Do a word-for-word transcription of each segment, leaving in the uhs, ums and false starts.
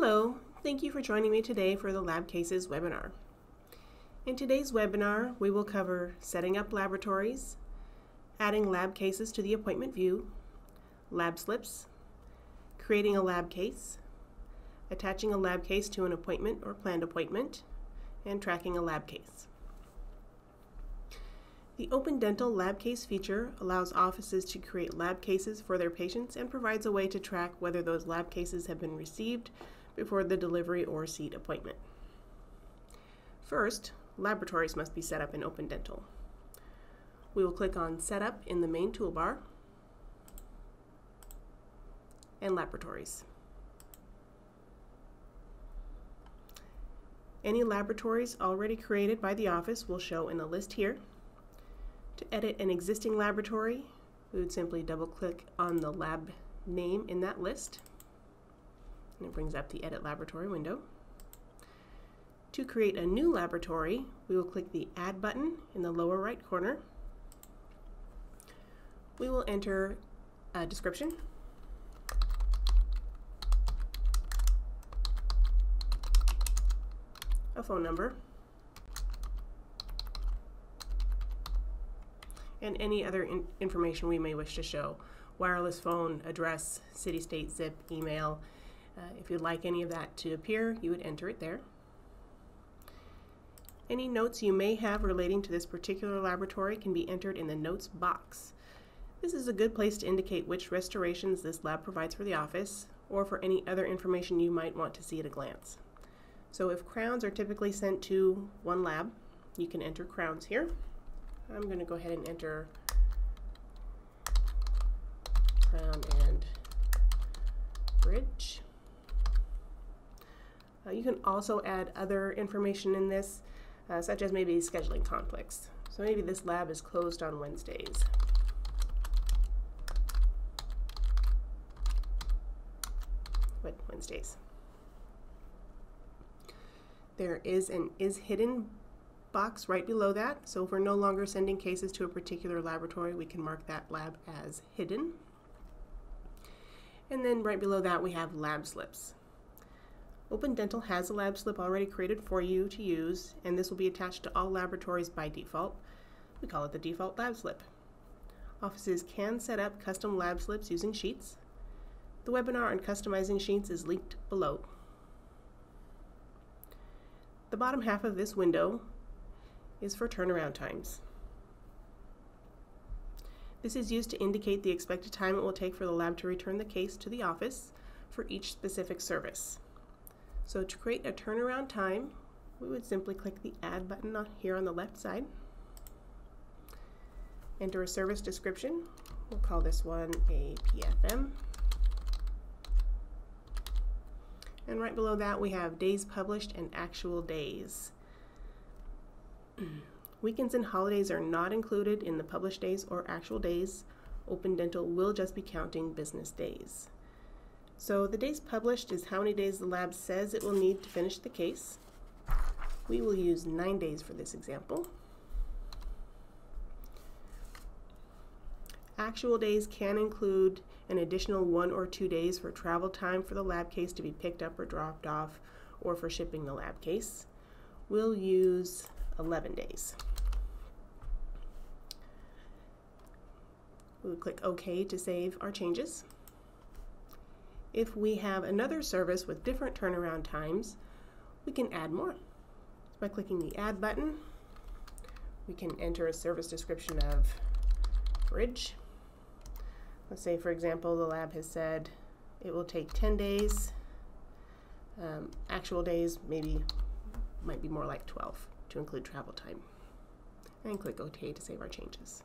Hello, thank you for joining me today for the Lab Cases webinar. In today's webinar, we will cover setting up laboratories, adding lab cases to the appointment view, lab slips, creating a lab case, attaching a lab case to an appointment or planned appointment, and tracking a lab case. The Open Dental Lab Case feature allows offices to create lab cases for their patients and provides a way to track whether those lab cases have been received before the delivery or seat appointment. First, laboratories must be set up in Open Dental. We will click on Setup in the main toolbar and Laboratories. Any laboratories already created by the office will show in a list here. To edit an existing laboratory, we would simply double-click on the lab name in that list. And it brings up the Edit Laboratory window. To create a new laboratory, we will click the Add button in the lower right corner. We will enter a description, a phone number, and any other in information we may wish to show. Wireless phone, address, city, state, zip, email. Uh, if you'd like any of that to appear, you would enter it there. Any notes you may have relating to this particular laboratory can be entered in the notes box. This is a good place to indicate which restorations this lab provides for the office or for any other information you might want to see at a glance. So if crowns are typically sent to one lab, you can enter crowns here. I'm going to go ahead and enter crown and bridge. Uh, you can also add other information in this, uh, such as maybe scheduling conflicts. So maybe this lab is closed on Wednesdays. What Wednesdays? There is an is hidden box right below that, so if we're no longer sending cases to a particular laboratory, we can mark that lab as hidden. And then right below that we have lab slips. Open Dental has a lab slip already created for you to use, and this will be attached to all laboratories by default. We call it the default lab slip. Offices can set up custom lab slips using sheets. The webinar on customizing sheets is linked below. The bottom half of this window is for turnaround times. This is used to indicate the expected time it will take for the lab to return the case to the office for each specific service. So to create a turnaround time, we would simply click the Add button on here on the left side, enter a service description. We'll call this one a P F M. And right below that we have days published and actual days. Weekends and holidays are not included in the published days or actual days. Open Dental will just be counting business days. So the days published is how many days the lab says it will need to finish the case. We will use nine days for this example. Actual days can include an additional one or two days for travel time for the lab case to be picked up or dropped off, or for shipping the lab case. We'll use eleven days. We'll click OK to save our changes. If we have another service with different turnaround times, we can add more. By clicking the Add button, we can enter a service description of bridge. Let's say, for example, the lab has said it will take ten days. Um, actual days maybe might be more like twelve. To include travel time, and click OK to save our changes.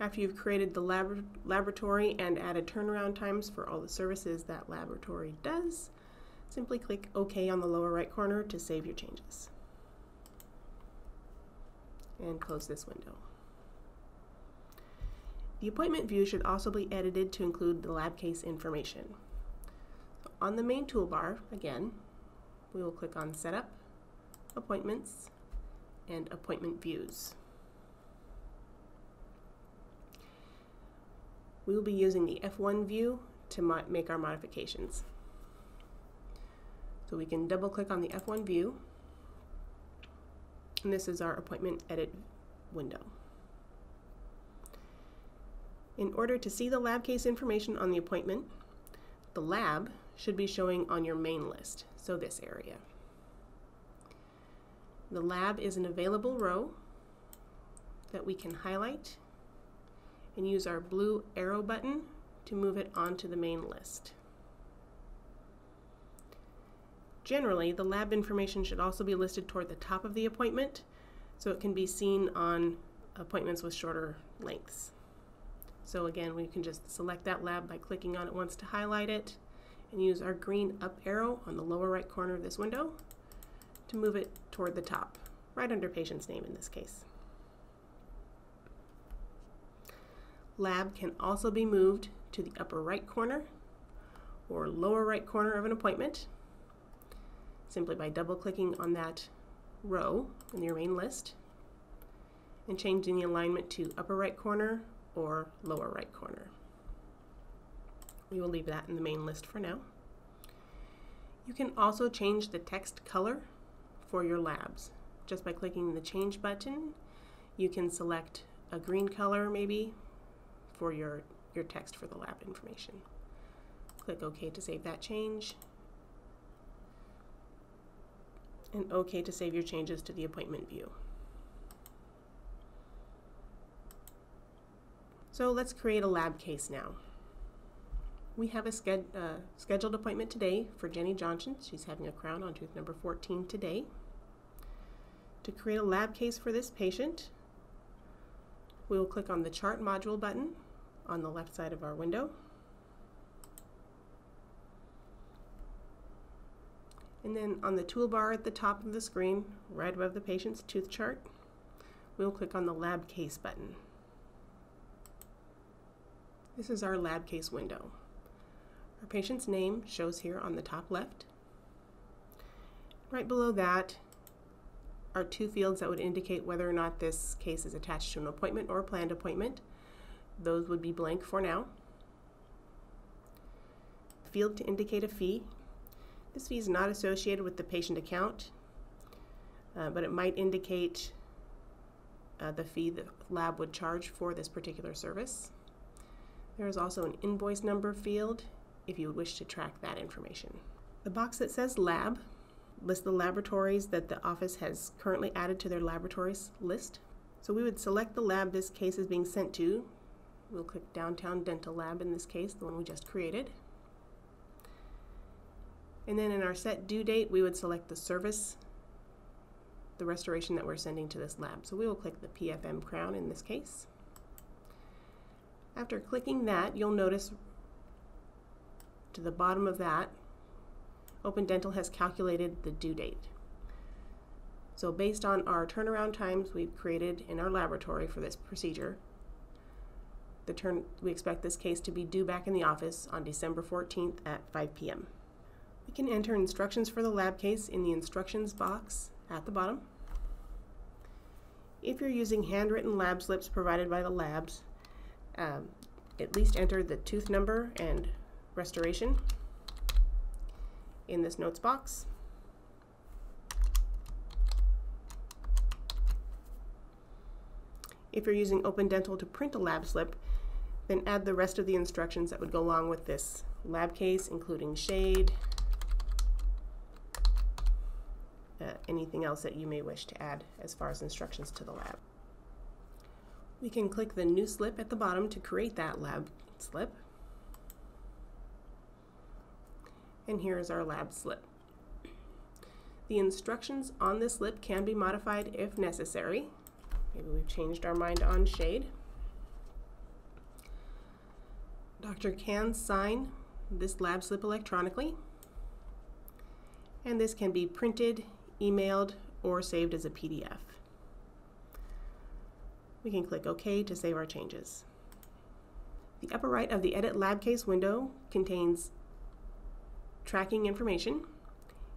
After you've created the lab laboratory and added turnaround times for all the services that laboratory does, simply click OK on the lower right corner to save your changes. And close this window. The appointment view should also be edited to include the lab case information. So on the main toolbar, again, we will click on Setup, Appointments, and Appointment Views. We will be using the F one view to mo make our modifications. So we can double click on the F one view, and this is our appointment edit window. In order to see the lab case information on the appointment, the lab should be showing on your main list, so this area. The lab is an available row that we can highlight and use our blue arrow button to move it onto the main list. Generally, the lab information should also be listed toward the top of the appointment, so it can be seen on appointments with shorter lengths. So again, we can just select that lab by clicking on it once to highlight it, and use our green up arrow on the lower right corner of this window to move it toward the top, right under patient's name in this case. Lab can also be moved to the upper right corner or lower right corner of an appointment simply by double-clicking on that row in your main list and changing the alignment to upper right corner or lower right corner. We will leave that in the main list for now. You can also change the text color for your labs. Just by clicking the change button, you can select a green color maybe for your, your text for the lab information. Click OK to save that change, and OK to save your changes to the appointment view. So let's create a lab case now. We have a sched uh, scheduled appointment today for Jenny Johnson. She's having a crown on tooth number fourteen today. To create a lab case for this patient, we will click on the chart module button on the left side of our window. And then on the toolbar at the top of the screen, right above the patient's tooth chart, we'll click on the lab case button. This is our lab case window. Our patient's name shows here on the top left. Right below that are two fields that would indicate whether or not this case is attached to an appointment or a planned appointment. Those would be blank for now. Field to indicate a fee. This fee is not associated with the patient account, uh, but it might indicate uh, the fee the lab would charge for this particular service. There is also an invoice number field if you would wish to track that information. The box that says lab lists the laboratories that the office has currently added to their laboratories list. So we would select the lab this case is being sent to. We'll click Downtown Dental Lab in this case, the one we just created. And then in our set due date, we would select the service, the restoration that we're sending to this lab. So we will click the P F M crown in this case. After clicking that, you'll notice to the bottom of that, Open Dental has calculated the due date. So based on our turnaround times we've created in our laboratory for this procedure, the turn, we expect this case to be due back in the office on December fourteenth at five P M We can enter instructions for the lab case in the instructions box at the bottom. If you're using handwritten lab slips provided by the labs, um, at least enter the tooth number and restoration in this notes box. If you're using Open Dental to print a lab slip, then add the rest of the instructions that would go along with this lab case, including shade, uh, anything else that you may wish to add as far as instructions to the lab. We can click the new slip at the bottom to create that lab slip. And here is our lab slip. The instructions on this slip can be modified if necessary. Maybe we've changed our mind on shade. Doctor can sign this lab slip electronically, and this can be printed, emailed, or saved as a P D F. We can click OK to save our changes. The upper right of the Edit Lab Case window contains tracking information.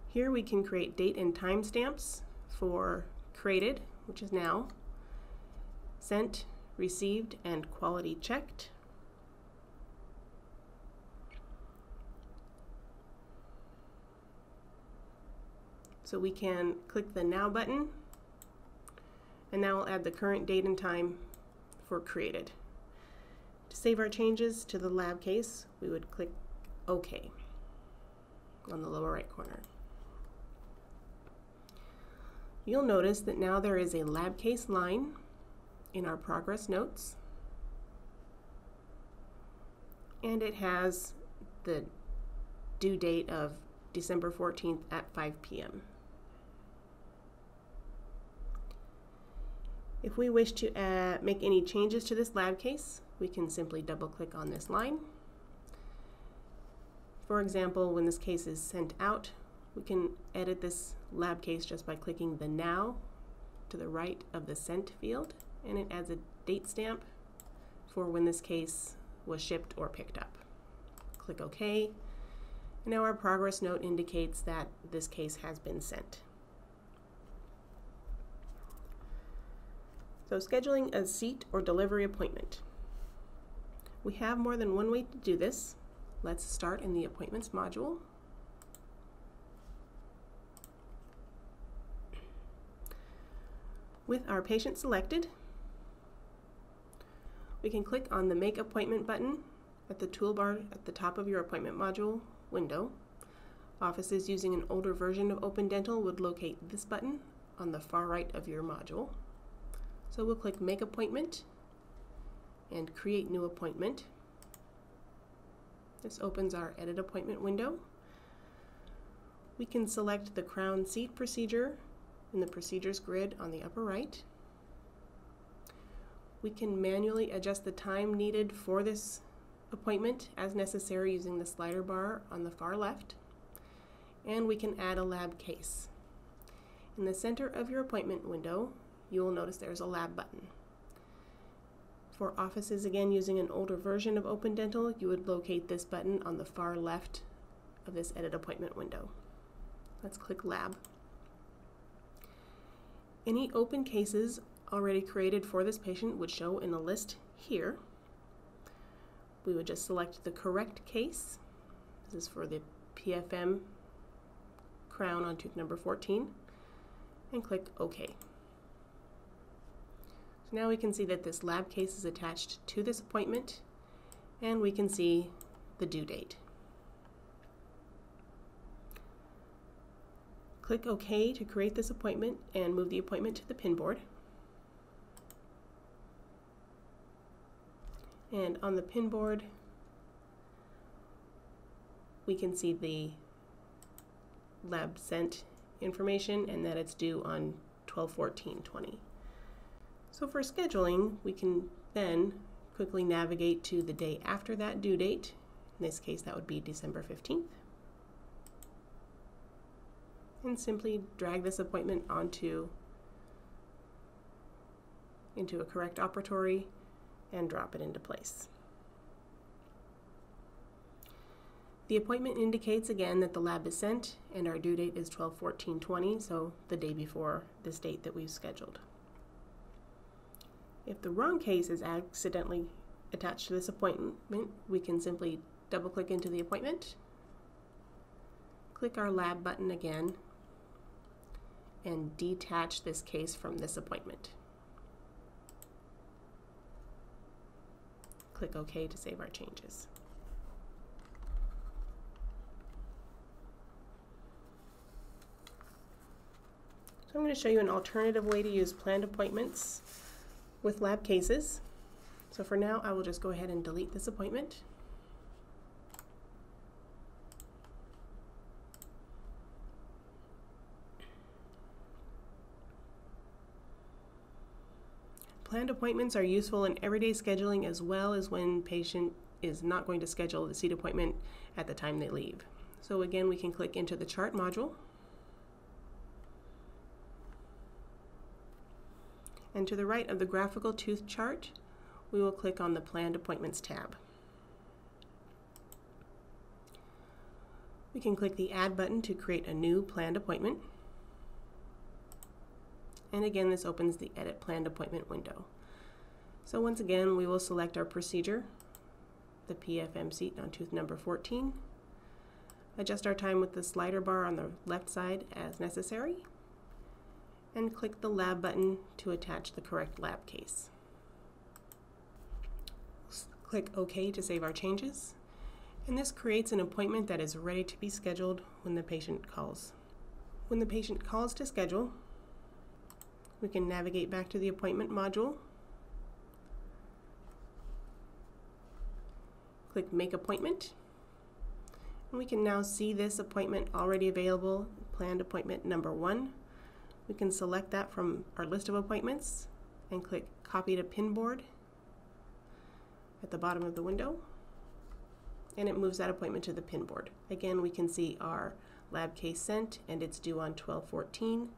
Here we can create date and time stamps for created, which is now, sent, received, and quality checked. So we can click the Now button, and now we'll add the current date and time for created. To save our changes to the lab case, we would click OK on the lower right corner. You'll notice that now there is a lab case line in our progress notes, and it has the due date of December fourteenth at five P M If we wish to uh, make any changes to this lab case, we can simply double click on this line. For example, when this case is sent out, we can edit this lab case just by clicking the Now to the right of the Sent field, and it adds a date stamp for when this case was shipped or picked up. Click OK. And now our progress note indicates that this case has been sent. So, scheduling a seat or delivery appointment. We have more than one way to do this. Let's start in the Appointments module. With our patient selected, we can click on the Make Appointment button at the toolbar at the top of your Appointment module window. Offices using an older version of Open Dental would locate this button on the far right of your module. So we'll click Make Appointment and Create New Appointment. This opens our Edit Appointment window. We can select the Crown Seat procedure in the Procedures grid on the upper right. We can manually adjust the time needed for this appointment as necessary using the slider bar on the far left, and we can add a lab case. In the center of your appointment window, you will notice there's a lab button. For offices, again, using an older version of Open Dental, you would locate this button on the far left of this Edit Appointment window. Let's click Lab. Any open cases already created for this patient would show in a list here. We would just select the correct case. This is for the P F M crown on tooth number fourteen, and click OK. So now we can see that this lab case is attached to this appointment, and we can see the due date. Click OK to create this appointment and move the appointment to the pinboard. And on the pinboard, we can see the lab sent information and that it's due on twelve fourteen twenty. So for scheduling, we can then quickly navigate to the day after that due date. In this case, that would be December fifteenth. And simply drag this appointment onto into a correct operatory and drop it into place. The appointment indicates again that the lab is sent, and our due date is twelve fourteen twenty, so the day before this date that we've scheduled. If the wrong case is accidentally attached to this appointment, we can simply double click into the appointment, click our Lab button again, and detach this case from this appointment. Click OK to save our changes. So I'm going to show you an alternative way to use planned appointments with lab cases. So for now, I will just go ahead and delete this appointment. Planned appointments are useful in everyday scheduling as well as when patient is not going to schedule the seat appointment at the time they leave. So again, we can click into the chart module. And to the right of the graphical tooth chart, we will click on the Planned Appointments tab. We can click the Add button to create a new planned appointment. And again, this opens the Edit Planned Appointment window. So once again, we will select our procedure, the P F M seat on tooth number fourteen, adjust our time with the slider bar on the left side as necessary, and click the lab button to attach the correct lab case. Click OK to save our changes, and this creates an appointment that is ready to be scheduled when the patient calls. When the patient calls to schedule, we can navigate back to the appointment module, click Make Appointment, and we can now see this appointment already available, planned appointment number one. We can select that from our list of appointments and click Copy to Pinboard at the bottom of the window, and it moves that appointment to the pinboard. Again, we can see our lab case sent, and it's due on twelve fourteen,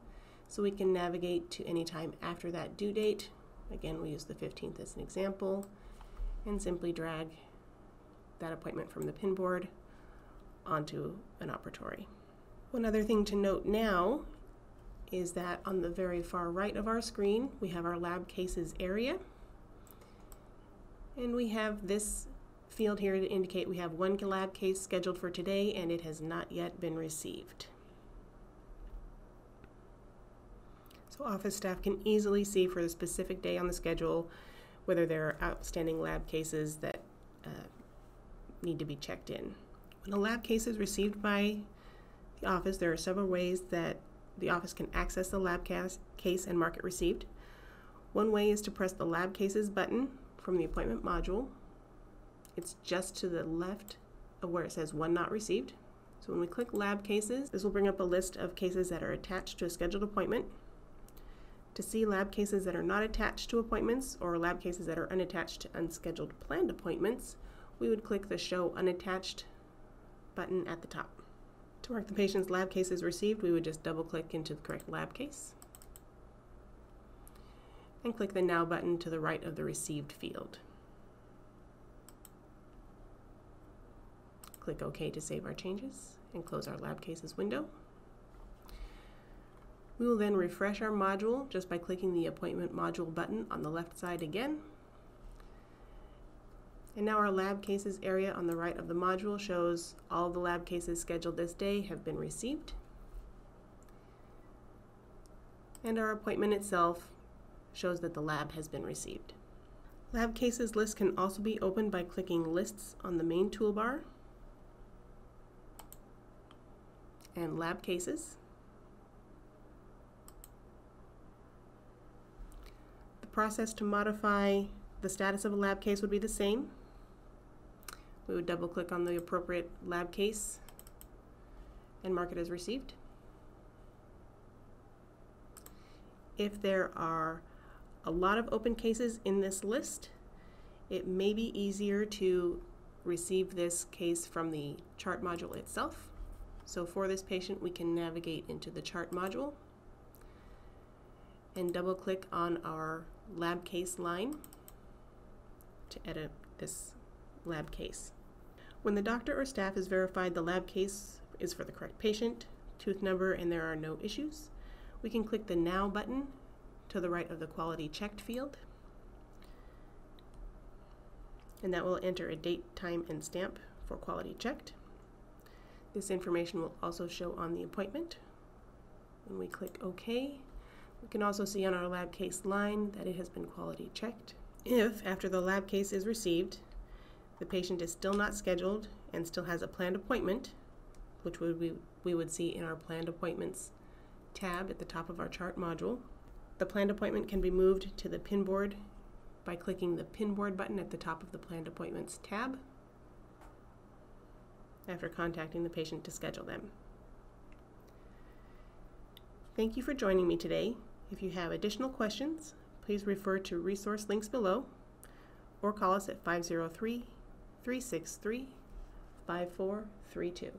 so we can navigate to any time after that due date. Again, we use the fifteenth as an example, and simply drag that appointment from the pinboard onto an operatory. One other thing to note now is that on the very far right of our screen, we have our lab cases area, and we have this field here to indicate we have one lab case scheduled for today and it has not yet been received. So office staff can easily see for the specific day on the schedule whether there are outstanding lab cases that uh, need to be checked in. When a lab case is received by the office, there are several ways that the office can access the lab case and mark it received. One way is to press the lab cases button from the appointment module. It's just to the left of where it says one not received. So when we click lab cases, this will bring up a list of cases that are attached to a scheduled appointment. To see lab cases that are not attached to appointments or lab cases that are unattached to unscheduled planned appointments, we would click the show unattached button at the top. To mark the patient's lab cases received, we would just double click into the correct lab case and click the Now button to the right of the Received field. Click OK to save our changes and close our Lab Cases window. We will then refresh our module just by clicking the Appointment Module button on the left side again. And now our Lab Cases area on the right of the module shows all the lab cases scheduled this day have been received. And our appointment itself shows that the lab has been received. Lab cases list can also be opened by clicking Lists on the main toolbar and Lab Cases. The process to modify the status of a lab case would be the same. We would double click on the appropriate lab case and mark it as received. If there are a lot of open cases in this list, it may be easier to receive this case from the chart module itself. So for this patient, we can navigate into the chart module and double click on our lab case line to edit this lab case. When the doctor or staff is verified the lab case is for the correct patient, tooth number, and there are no issues, we can click the Now button to the right of the Quality Checked field, and that will enter a date, time, and stamp for Quality Checked. This information will also show on the appointment. When we click OK, we can also see on our lab case line that it has been quality checked. If, after the lab case is received, the patient is still not scheduled and still has a planned appointment, which we, we would see in our Planned Appointments tab at the top of our chart module, the planned appointment can be moved to the pinboard by clicking the pinboard button at the top of the Planned Appointments tab after contacting the patient to schedule them. Thank you for joining me today. If you have additional questions, please refer to resource links below or call us at five oh three, three six three, five four three two.